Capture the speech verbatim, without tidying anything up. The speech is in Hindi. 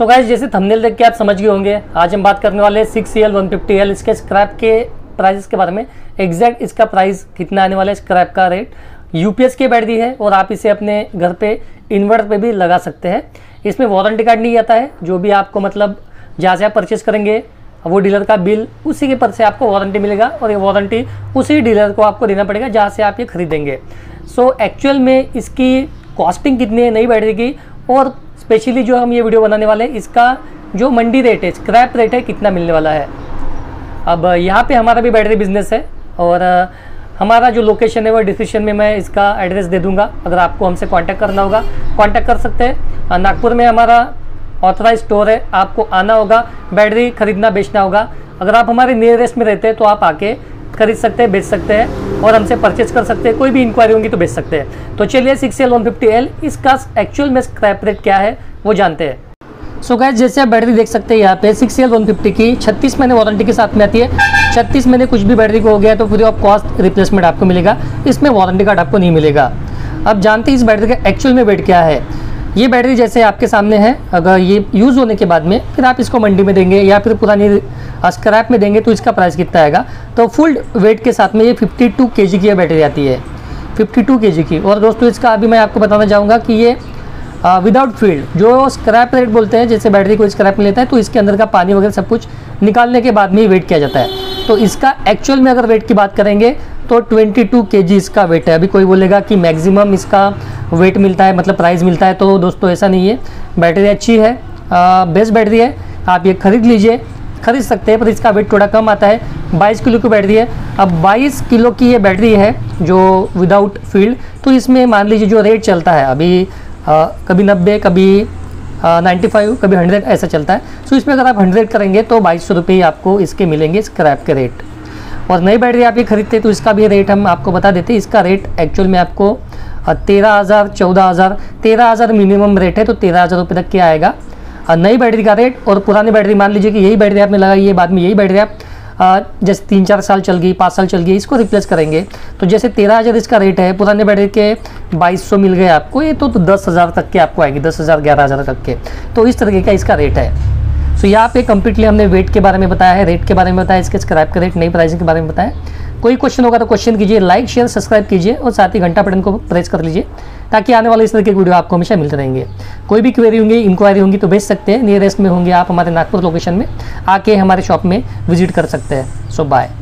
सो गाइस, जैसे थंबनेल देख के आप समझ गए होंगे, आज हम बात करने वाले six E L one fifty L इसके स्क्रैप के प्राइस के बारे में। एग्जैक्ट इसका प्राइस कितना आने वाला है, स्क्रैप का रेट यूपीएस की बैटरी है और आप इसे अपने घर पे इन्वर्टर पे भी लगा सकते हैं। इसमें वारंटी कार्ड नहीं आता है, जो भी आपको मतलब जहाँ से आप परचेस करेंगे वो डीलर का बिल उसी के पर से आपको वारंटी मिलेगा और ये वारंटी उसी डीलर को आपको देना पड़ेगा जहाँ से आप ये खरीदेंगे। सो एक्चुअल में इसकी कॉस्टिंग कितनी है नई बैटरी की, और स्पेशली जो हम ये वीडियो बनाने वाले हैं इसका जो मंडी रेट है, स्क्रैप रेट है, कितना मिलने वाला है। अब यहाँ पर हमारा भी बैटरी बिजनेस है और हमारा जो लोकेशन है वो डिस्क्रिप्शन में मैं इसका एड्रेस दे दूंगा। अगर आपको हमसे कांटेक्ट करना होगा कांटेक्ट कर सकते हैं। नागपुर में हमारा ऑथराइज्ड स्टोर है, आपको आना होगा, बैटरी खरीदना बेचना होगा। अगर आप हमारे नियरेस्ट में रहते हैं तो आप आके खरीद सकते हैं, बेच सकते हैं और हमसे परचेज कर सकते हैं। कोई भी इंक्वायरी होगी तो बेच सकते हैं। तो चलिए six E L one fifty L इसका एक्चुअल में स्क्रैप रेट क्या है वो जानते हैं। सो so गाइस, जैसे आप बैटरी देख सकते हैं यहाँ पे six E L one fifty की छत्तीस महीने वारंटी के साथ में आती है। छत्तीस महीने कुछ भी बैटरी को हो गया तो फ्री ऑफ कॉस्ट रिप्लेसमेंट आपको मिलेगा, इसमें वारंटी कार्ड आपको नहीं मिलेगा। अब जानते हैं इस बैटरी का एक्चुअल में वेट क्या है। ये बैटरी जैसे आपके सामने है, अगर ये यूज़ होने के बाद में फिर आप इसको मंडी में देंगे या फिर पुरानी स्क्रैप में देंगे तो इसका प्राइस कितना आएगा। तो फुल वेट के साथ में ये फिफ्टी टू के जी की बैटरी आती है, फिफ्टी टू के जी की। और दोस्तों इसका अभी मैं आपको बताना चाहूँगा कि ये विदाउट फील्ड जो स्क्रैप रेट बोलते हैं, जैसे बैटरी को स्क्रैप में लेता है तो इसके अंदर का पानी वगैरह सब कुछ निकालने के बाद में ही वेट किया जाता है। तो इसका एक्चुअल में अगर वेट की बात करेंगे तो बाईस केजी इसका वेट है। अभी कोई बोलेगा कि मैक्सिमम इसका वेट मिलता है मतलब प्राइस मिलता है, तो दोस्तों ऐसा नहीं है। बैटरी अच्छी है, बेस्ट बैटरी है, आप ये खरीद लीजिए, खरीद सकते हैं, पर इसका वेट थोड़ा कम आता है। बाईस किलो की बैटरी है। अब बाईस किलो की ये बैटरी है जो विदाउट फील्ड, तो इसमें मान लीजिए जो रेट चलता है अभी आ, कभी नब्बे, कभी नाइन्टी फाइव, कभी हंड्रेड ऐसा चलता है। सो इसमें अगर आप हंड्रेड करेंगे तो बाईस सौ रुपये आपको इसके मिलेंगे स्क्रैप के रेट। और नई बैटरी आप ये खरीदते तो इसका भी रेट हम आपको बता देते हैं। इसका रेट एक्चुअल में आपको तेरह हज़ार, चौदह हज़ार, तेरह हज़ार मिनिमम रेट है, तो तेरह हज़ार रुपये तक के आएगा नई बैटरी का रेट। और पुरानी बैटरी मान लीजिए कि यही बैटरी आपने लगाई है, बाद में यही बैटरी आप जैसे तीन चार साल चल गई, पाँच साल चल गई, इसको रिप्लेस करेंगे तो जैसे तेरह हज़ार इसका रेट है, पुराने बैटरी के बाईस सौ मिल गए आपको, ये तो दस हज़ार तक के आपको आएगी, दस हज़ार ग्यारह हज़ार तक के। तो इस तरीके का इसका रेट है। सो यहाँ पे कम्प्लीटली हमने वेट के बारे में बताया है, रेट के बारे में बताया, इसके स्क्रैप का रेट, नई प्राइसिंग के बारे में बताया। कोई क्वेश्चन होगा तो क्वेश्चन कीजिए, लाइक शेयर सब्सक्राइब कीजिए और साथ ही घंटा बटन को प्रेस कर लीजिए ताकि आने वाले इस तरह के वीडियो आपको हमेशा मिलते रहेंगे। कोई भी क्वेरी होंगी, इंक्वायरी होंगी तो भेज सकते हैं। नियरेस्ट में होंगे आप हमारे नागपुर लोकेशन में, आके हमारे शॉप में विजिट कर सकते हैं। So bye.